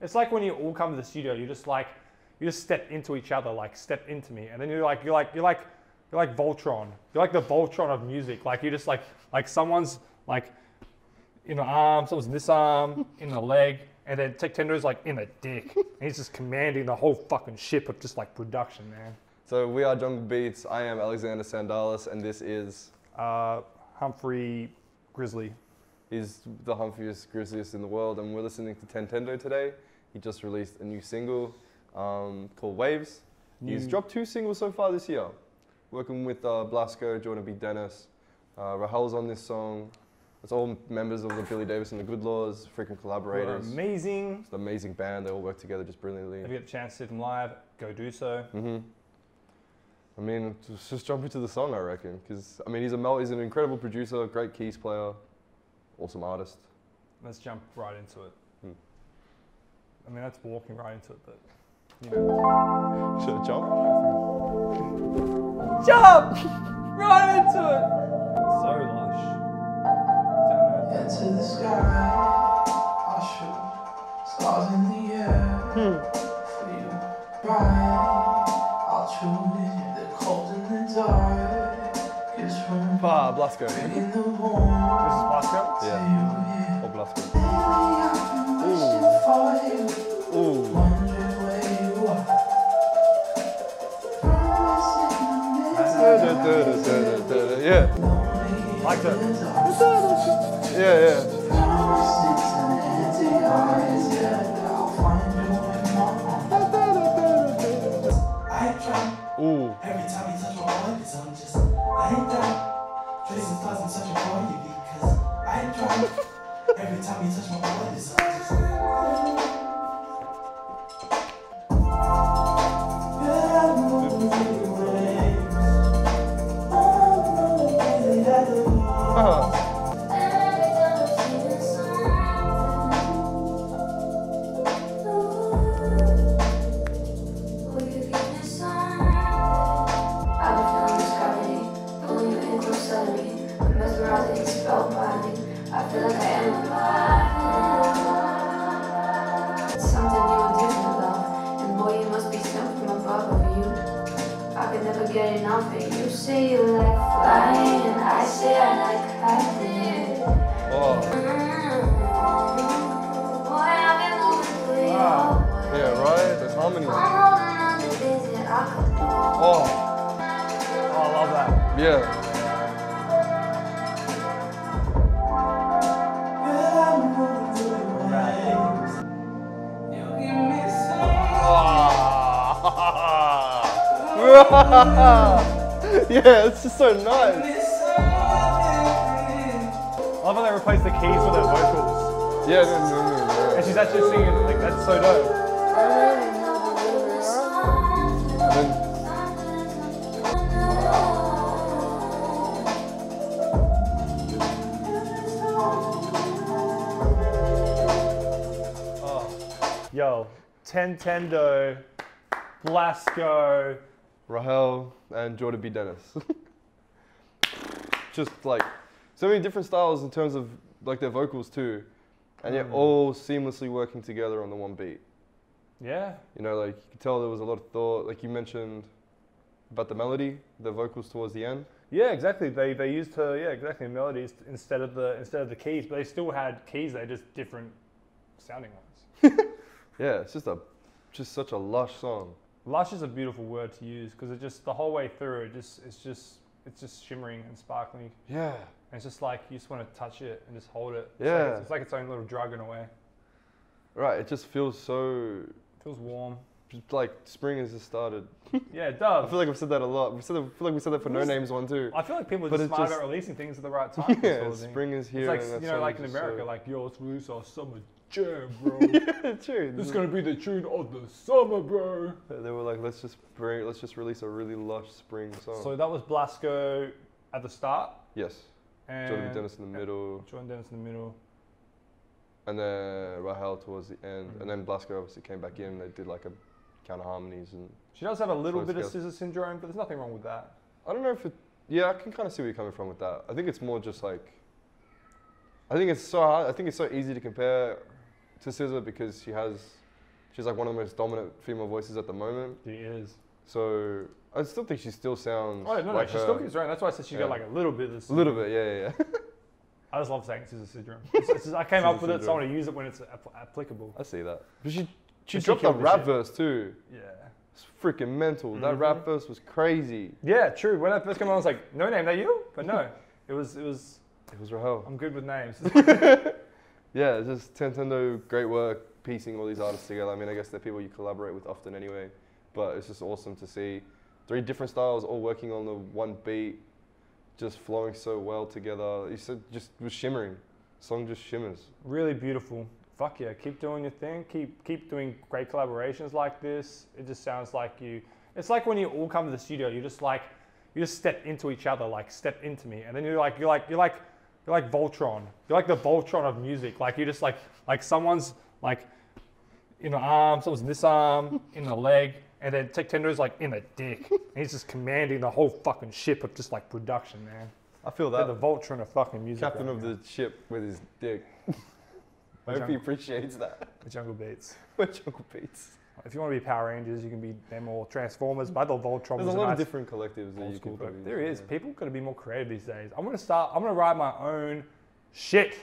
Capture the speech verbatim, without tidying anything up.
It's like when you all come to the studio, you just like, you just step into each other, like step into me, and then you're like, you're like, you're like, you're like Voltron. You're like the Voltron of music. Like you just like, like someone's like in the arm, someone's in this arm, in the leg, and then Tentendo's like in the dick. And he's just commanding the whole fucking ship of just like production, man. So we are Jungle Beats. I am Alexander Sandalis, and this is uh, Humphrey Grizzly. He's the humpiest, grizzliest in the world, and we're listening to Tentendo today. He just released a new single um, called Waves. Mm. He's dropped two singles so far this year, working with uh, Blasko, Jordan B. Dennis. Uh, Rahel's on this song. It's all members of the Billy Davis and the Goodlaws, freaking collaborators. They're amazing. It's an amazing band. They all work together just brilliantly. If you get a chance to see them live, go do so. Mm-hmm. I mean, just, just jump into the song, I reckon, because I mean, he's a he's an incredible producer, great keys player. Awesome artist. Let's jump right into it. Hmm. I mean, that's walking right into it, but you know. Should I jump? Jump! Right into it! It's so lush. Down into the sky, I'll shoot stars in the air. Hmm. For your bride, I'll tune in the cold and the dark. It's from ah, Blasko. In the warm. Blasko? Yeah. Or Blasko. Ooh. Ooh. Yeah. Like that. Yeah, yeah. Ooh. Every time you touch my heart, it's on just I hate that. Tracing stars in such a party. Every time you touch my body, it's just yeah, it's just so nice. I love how they replace the keys with her vocals. Yeah, no, no, no, no. And she's actually singing, like, that's so dope. Oh. Yo, Tentendo, Blasko, Rahel and Jordan B. Dennis. Just like so many different styles in terms of like their vocals too, and yet all seamlessly working together on the one beat. Yeah. You know, like you could tell there was a lot of thought. Like you mentioned about the melody, the vocals towards the end. Yeah, exactly. They they used her yeah exactly melodies instead of the instead of the keys, but they still had keys. They're just different sounding ones. Yeah, it's just a just such a lush song. Lush is a beautiful word to use because it just the whole way through it just it's just it's just shimmering and sparkling. Yeah. And it's just like you just want to touch it and just hold it. It's yeah. Like, it's, it's like its own little drug in a way. Right. It just feels so. It feels warm. Just like spring has just started. Yeah, it does. I feel like I've said that a lot. We said that, I feel like we said that for No Names one too. I feel like people are just smart about releasing things at the right time. Yeah. Sort of spring is here. It's like you know, like in America, so like yo, it's loose or summer. Jam, bro. Yeah, true. This is gonna be the tune of the summer, bro. They were like, let's just bring, let's just release a really lush spring song. So that was Blasko at the start. Yes. And Jordan Dennis in the middle. Jordan Dennis in the middle. And then Rahel towards the end, mm-hmm. and then Blasko obviously came back in. They did like a counter harmonies and. She does have a little bit of scissor syndrome, but there's nothing wrong with that. I don't know if it. Yeah, I can kind of see where you're coming from with that. I think it's more just like. I think it's so hard. I think it's so easy to compare. To Scissor because she has She's like one of the most dominant female voices at the moment. She is. So I still think she still sounds. Oh no, like no, she her. still keeps around. That's why I said she yeah. got like a little bit of this. A little bit, yeah, yeah. yeah. I just love saying scissor syndrome. It's, it's just, I came up with syndrome. it, so I want to use it when it's ap applicable. I see that. But she, she, she dropped a rap shit. verse too. Yeah. It's freaking mental. Mm-hmm. That rap verse was crazy. Yeah, true. When I first came on, I was like, "No name, that you?" But no, it was, it was, it was Rahel. I'm good with names. Yeah, it's just Tentendo, great work piecing all these artists together. I mean, I guess they're people you collaborate with often anyway. But it's just awesome to see three different styles all working on the one beat, just flowing so well together. You said just was shimmering. The song just shimmers. Really beautiful. Fuck yeah, keep doing your thing. Keep keep doing great collaborations like this. It just sounds like you. It's like when you all come to the studio. You just like you just step into each other. Like step into me, and then you're like you're like you're like you're like Voltron. You're like the Voltron of music. Like you just like like someone's like in the arm, someone's in this arm, in the leg. And then Tentendo's like in a dick. And he's just commanding the whole fucking ship of just like production, man. I feel that. They're the Voltron of fucking music. Captain right of now. the ship with his dick. I hope he appreciates that. The Jungle Beats. The Jungle Beats. If you want to be Power Rangers, you can be them or Transformers. But the Voltron. There's a lot nice of different collectives that you can do. There is. Yeah. People got to be more creative these days. I'm gonna start. I'm gonna write my own shit.